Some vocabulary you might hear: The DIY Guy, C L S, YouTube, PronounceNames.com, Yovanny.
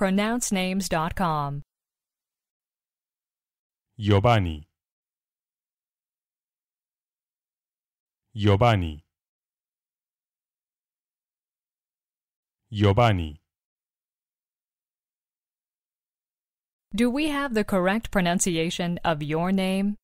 PronounceNames.com. Yovanny, Yovanny, Yovanny. Do we have the correct pronunciation of your name?